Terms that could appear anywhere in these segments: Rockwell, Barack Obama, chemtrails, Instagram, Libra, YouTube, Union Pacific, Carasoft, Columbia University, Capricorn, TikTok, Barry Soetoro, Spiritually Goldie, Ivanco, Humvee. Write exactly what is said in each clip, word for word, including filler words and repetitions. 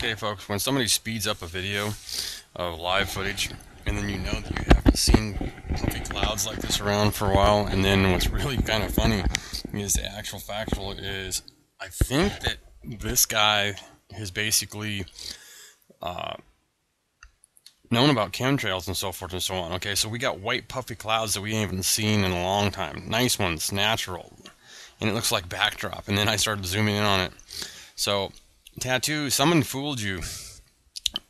Okay, folks, when somebody speeds up a video of live footage, and then you know that you haven't seen fluffy clouds like this around for a while, and then what's really kind of funny is the actual factual is, I think that this guy has basically uh, known about chemtrails and so forth and so on. Okay, so we got white puffy clouds that we haven't seen in a long time. Nice ones, natural, and it looks like backdrop, and then I started zooming in on it. So, tattoo, someone fooled you.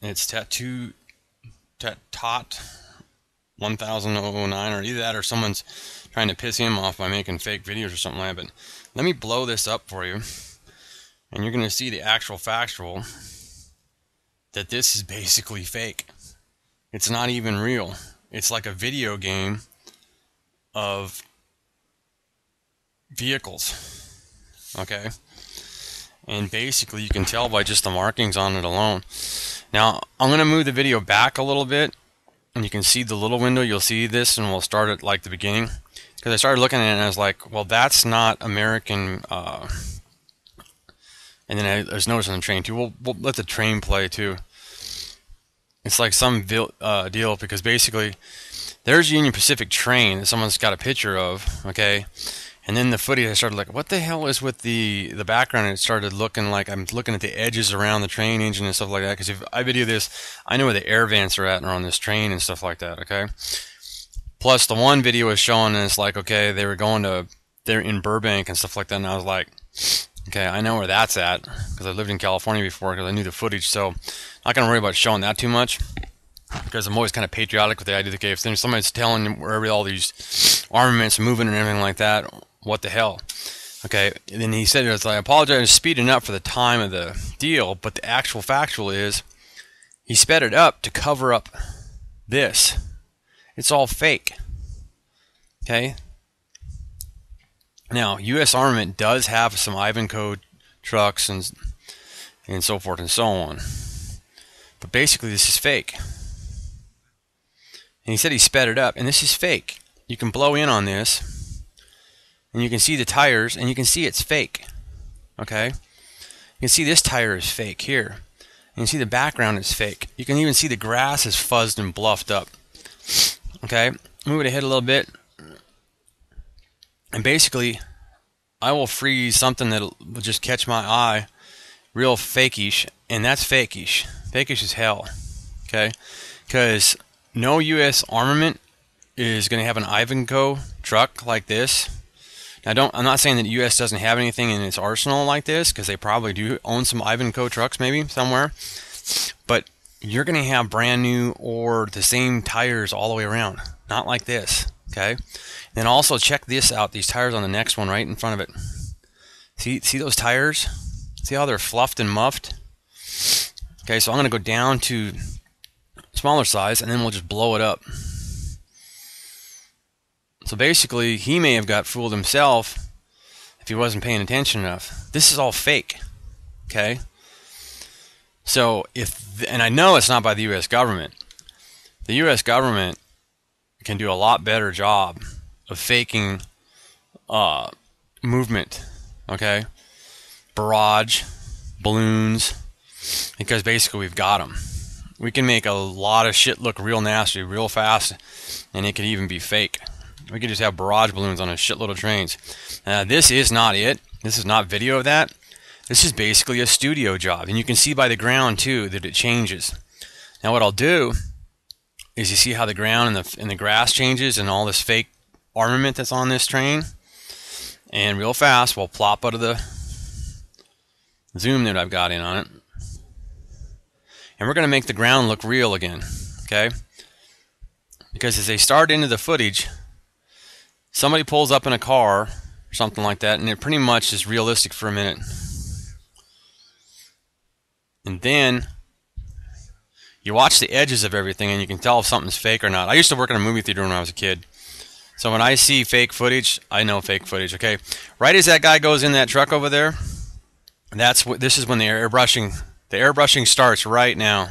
It's tattoo... Tot one thousand nine, or either that or someone's trying to piss him off by making fake videos or something like that. But let me blow this up for you, and you're going to see the actual factual that this is basically fake. It's not even real. It's like a video game of vehicles, okay? And basically you can tell by just the markings on it alone. Now, I'm going to move the video back a little bit, and you can see the little window. You'll see this, and we'll start at, like, the beginning. Because I started looking at it, and I was like, well, that's not American. Uh... And then I, I was noticing the train, too. We'll, we'll let the train play, too. It's like some uh, deal, because basically, there's a Union Pacific train that someone's got a picture of, okay? And then the footage, I started like, what the hell is with the, the background? And it started looking like I'm looking at the edges around the train engine and stuff like that. Because if I video this, I know where the air vents are at and are on this train and stuff like that, okay? Plus, the one video was showing, and it's like, okay, they were going to, they're in Burbank and stuff like that. And I was like, okay, I know where that's at. Because I lived in California before, because I knew the footage. So, not going to worry about showing that too much. Because I'm always kind of patriotic with the idea that, okay, if somebody's telling where all these armaments moving and everything like that, what the hell? Okay, and then he said, it was like, I apologize for speeding up for the time of the deal, but the actual factual is he sped it up to cover up this. It's all fake. Okay? Now, U S Armament does have some Ivanco trucks and, and so forth and so on. But basically, this is fake. And he said he sped it up, and this is fake. You can blow in on this. And you can see the tires, and you can see it's fake. Okay? You can see this tire is fake here. You can see the background is fake. You can even see the grass is fuzzed and bluffed up. Okay? Move it ahead a little bit. And basically, I will freeze something that will just catch my eye real fakeish, and that's fakeish. Fakeish as hell. Okay? Because no U S armament is going to have an Ivanco truck like this. I don't, I'm not saying that the U S doesn't have anything in its arsenal like this, because they probably do own some Ivanco trucks maybe somewhere. But you're going to have brand new or the same tires all the way around. Not like this, okay? Then also check this out, these tires on the next one right in front of it. See, see those tires? See how they're fluffed and muffed? Okay, so I'm going to go down to smaller size, and then we'll just blow it up. So basically, he may have got fooled himself if he wasn't paying attention enough. This is all fake, okay? So if, and I know it's not by the U S government. The U S government can do a lot better job of faking uh, movement, okay? Barrage, balloons, because basically we've got them. We can make a lot of shit look real nasty, real fast, and it could even be fake. We could just have barrage balloons on a shitload of trains. Uh, this is not it. This is not video of that. This is basically a studio job. And you can see by the ground, too, that it changes. Now, what I'll do is you see how the ground and the, and the grass changes and all this fake armament that's on this train. And real fast, we'll plop out of the zoom that I've got in on it. And we're going to make the ground look real again. Okay? Because as they start into the footage, somebody pulls up in a car or something like that, and it pretty much is realistic for a minute. And then you watch the edges of everything, and you can tell if something's fake or not. I used to work in a movie theater when I was a kid. So when I see fake footage, I know fake footage, okay? Right as that guy goes in that truck over there, that's what this is when the airbrushing the airbrushing starts right now.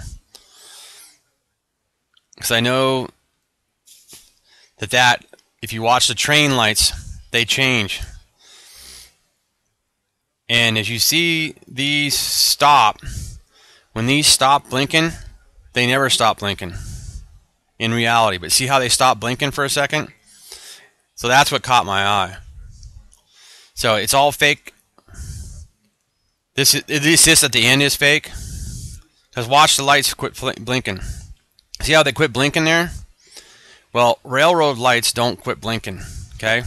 Cuz I know that that if you watch the train lights, they change. And as you see these stop, When these stop blinking, they never stop blinking in reality. But see how they stop blinking for a second? So that's what caught my eye. So it's all fake. This is this at the end is fake. Because watch the lights quit blinking. See how they quit blinking there? Well, railroad lights don't quit blinking, okay?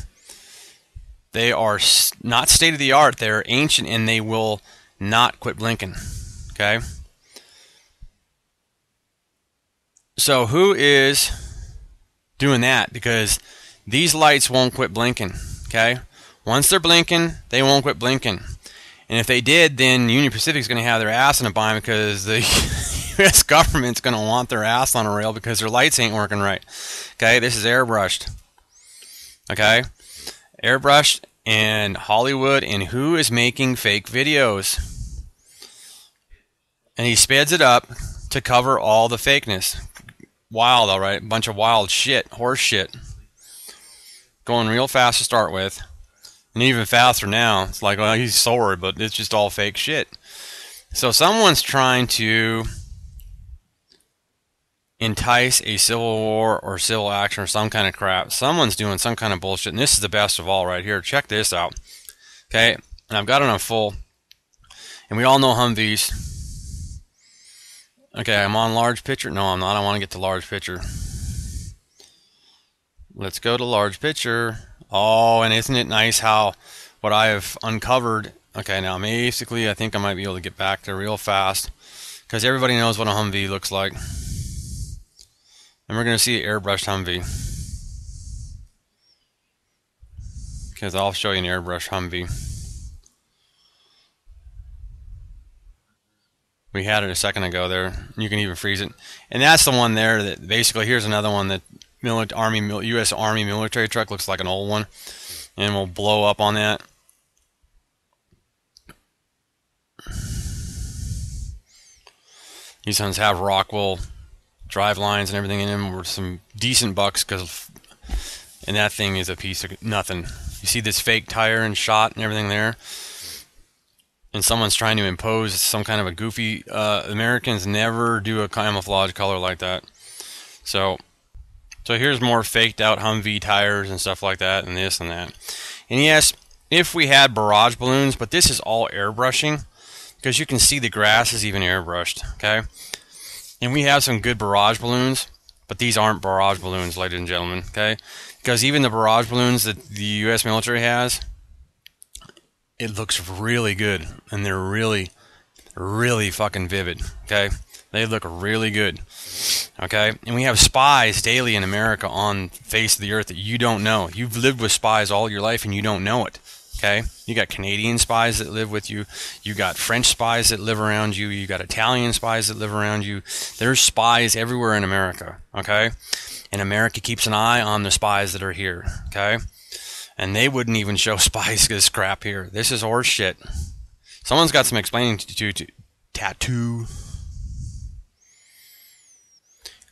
They are not state-of-the-art. They're ancient, and they will not quit blinking, okay? So who is doing that? Because these lights won't quit blinking, okay? Once they're blinking, they won't quit blinking. And if they did, then Union Pacific's going to have their ass in a bind, because the U S government's going to want their ass on a rail because their lights ain't working right. Okay, this is airbrushed. Okay, airbrushed and Hollywood, and who is making fake videos? And he speds it up to cover all the fakeness. Wild, all right, bunch of wild shit, horse shit. Going real fast to start with, and even faster now. It's like, well, he's sorry, but it's just all fake shit. So someone's trying to entice a civil war or civil action or some kind of crap. Someone's doing some kind of bullshit, and this is the best of all right here. Check this out. Okay, and I've got it on full, and we all know Humvees. Okay, I'm on large picture. No, I'm not. I want to get to large picture. Let's go to large picture. Oh, and isn't it nice how what I have uncovered. Okay, now basically I think I might be able to get back there real fast, because everybody knows what a Humvee looks like. And we're going to see an airbrushed Humvee, because I'll show you an airbrushed Humvee. We had it a second ago there. You can even freeze it. And that's the one there that basically, here's another one that Army, U S Army military truck looks like an old one. And we'll blow up on that. These ones have Rockwell drive lines and everything in them were some decent bucks, because and that thing is a piece of nothing. You see this fake tire and shot and everything there, and someone's trying to impose some kind of a goofy uh, Americans never do a camouflage color like that. So so here's more faked out Humvee tires and stuff like that, and this and that. And yes, if we had barrage balloons, but this is all airbrushing, because you can see the grass is even airbrushed, okay? And we have some good barrage balloons, but these aren't barrage balloons, ladies and gentlemen, okay? Because even the barrage balloons that the U S military has, it looks really good, and they're really, really fucking vivid, okay? They look really good, okay? And we have spies daily in America on the face of the earth that you don't know. You've lived with spies all your life, and you don't know it, okay? You got Canadian spies that live with you. You got French spies that live around you. You got Italian spies that live around you. There's spies everywhere in America, okay? And America keeps an eye on the spies that are here, okay? And they wouldn't even show spies this crap here. This is horse shit. Someone's got some explaining to do to tattoo.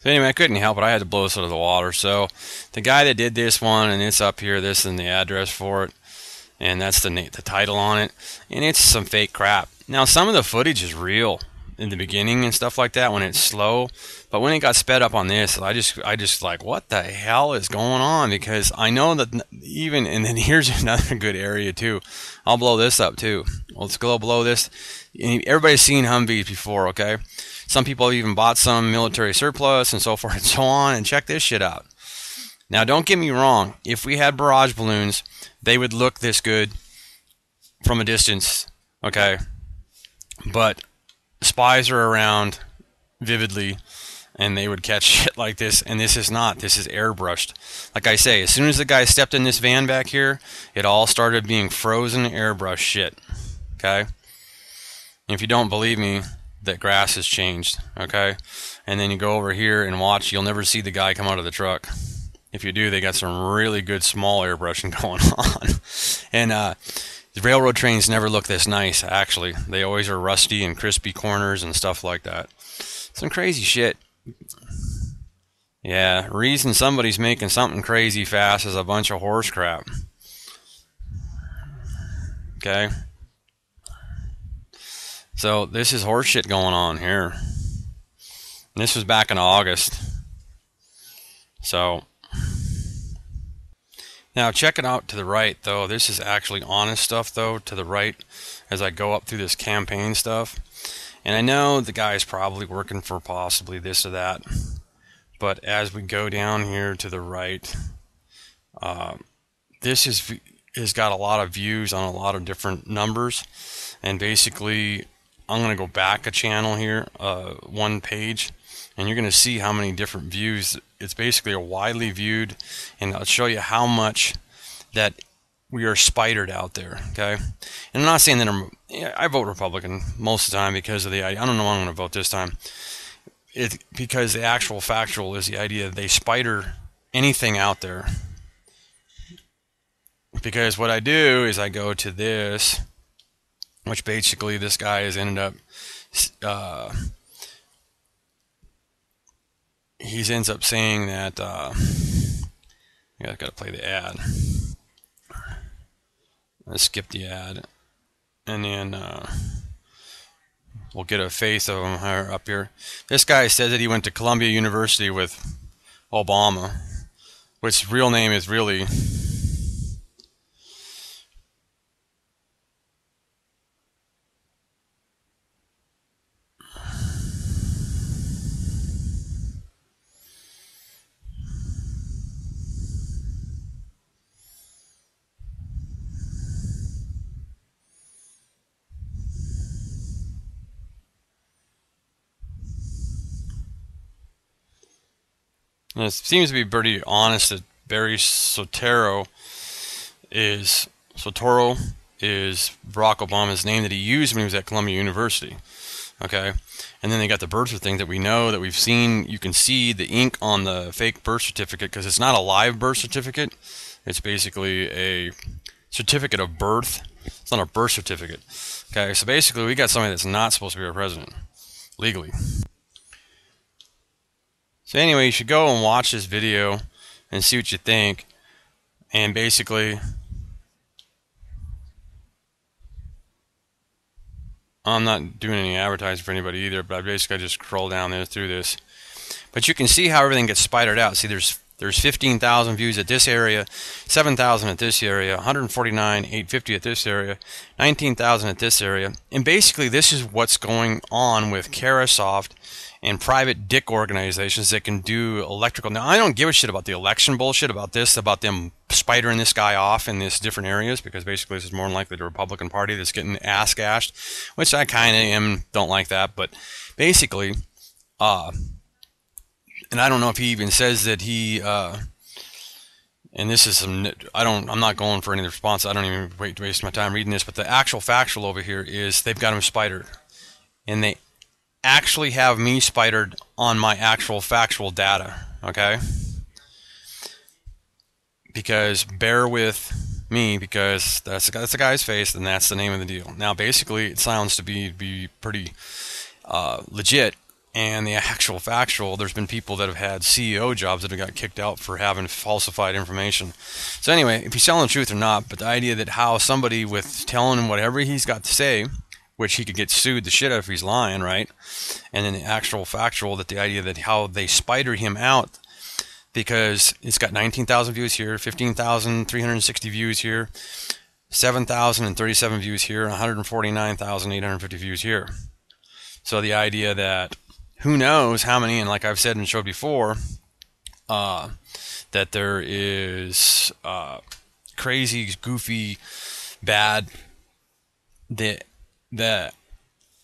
So anyway, I couldn't help it. I had to blow this out of the water. So the guy that did this one, and it's up here, this and the address for it. And that's the the title on it, and it's some fake crap. Now some of the footage is real in the beginning and stuff like that when it's slow, but when it got sped up on this, I just I just like, what the hell is going on? Because I know that even, and then here's another good area too. I'll blow this up too. Let's go blow this. Everybody's seen Humvees before, okay? Some people even bought some military surplus and so forth and so on. And check this shit out. Now don't get me wrong. If we had barrage balloons, they would look this good from a distance, okay? But spies are around vividly, and they would catch shit like this, and this is not. This is airbrushed. Like I say, as soon as the guy stepped in this van back here, it all started being frozen airbrush shit, okay? And if you don't believe me, that grass has changed, okay? And then you go over here and watch. You'll never see the guy come out of the truck. If you do, they got some really good small airbrushing going on. And uh, the railroad trains never look this nice, actually. They always are rusty and crispy corners and stuff like that. Some crazy shit. Yeah, reason somebody's making something crazy fast is a bunch of horse crap. Okay? So this is horseshit going on here. And this was back in August. So now check it out to the right though. This is actually honest stuff though, to the right, as I go up through this campaign stuff. And I know the guy's probably working for possibly this or that, but as we go down here to the right, uh, this is has got a lot of views on a lot of different numbers. And basically, I'm going to go back a channel here, uh, one page, and you're going to see how many different views. It's basically a widely viewed, and I'll show you how much that we are spidered out there, okay? And I'm not saying that I'm, I vote Republican most of the time because of the idea. I don't know why I'm going to vote this time. It, because the actual factual is the idea that they spider anything out there. Because what I do is I go to this, which basically this guy has ended up, uh, he ends up saying that, uh, I've got to play the ad. Let's skip the ad, and then uh, we'll get a face of him higher up here. This guy says that he went to Columbia University with Obama, which real name is really And it seems to be pretty honest that Barry Soetoro is Soetoro is Barack Obama's name that he used when he was at Columbia University. Okay, and then they got the birth certificate thing that we know that we've seen. You can see the ink on the fake birth certificate because it's not a live birth certificate. It's basically a certificate of birth. It's not a birth certificate. Okay, so basically we got somebody that's not supposed to be our president legally. So anyway, you should go and watch this video and see what you think. And basically, I'm not doing any advertising for anybody either, but I basically just scroll down there through this. But you can see how everything gets spidered out. See, there's there's fifteen thousand views at this area, seven thousand at this area, one forty-nine, eight fifty at this area, nineteen thousand at this area. And basically, this is what's going on with Carasoft and private dick organizations that can do electrical. Now, I don't give a shit about the election bullshit, about this, about them spidering this guy off in this different areas, because basically this is more than likely the Republican Party that's getting ass-gashed, which I kind of am, don't like that. But basically, uh, and I don't know if he even says that he, uh, and this is some, I don't, I'm not going for any response. I don't even wait, waste my time reading this, but the actual factual over here is they've got him spidered, and they actually have me spidered on my actual factual data, okay? Because bear with me, because that's that's the guy's face, and that's the name of the deal. Now, basically, it sounds to be be pretty uh, legit, and the actual factual. There's been people that have had C E O jobs that have got kicked out for having falsified information. So anyway, if he's telling the truth or not, but the idea that how somebody with telling him whatever he's got to say, which he could get sued the shit out if he's lying, right? And then the actual factual, that the idea that how they spidered him out, because it's got nineteen thousand views here, fifteen thousand three hundred sixty views here, seven thousand thirty-seven views here, one hundred forty-nine thousand eight hundred fifty views here. So the idea that who knows how many, and like I've said and showed before, uh, that there is uh, crazy, goofy, bad, that The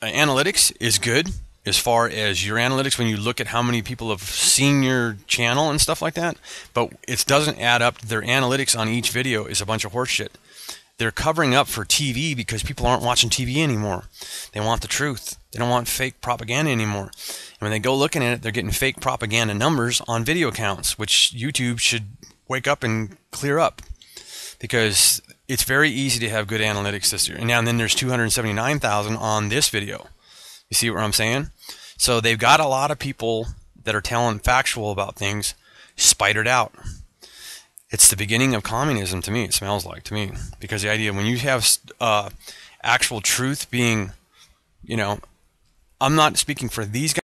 uh, analytics is good as far as your analytics when you look at how many people have seen your channel and stuff like that, but it doesn't add up. Their analytics on each video is a bunch of horseshit. They're covering up for T V because people aren't watching T V anymore. They want the truth. They don't want fake propaganda anymore. And when they go looking at it, they're getting fake propaganda numbers on video counts, which YouTube should wake up and clear up, because it's very easy to have good analytics this year. And now and then there's two hundred seventy-nine thousand on this video. You see what I'm saying? So they've got a lot of people that are telling factual about things spidered out. It's the beginning of communism to me, it smells like to me. Because the idea when you have uh, actual truth being you know, I'm not speaking for these guys.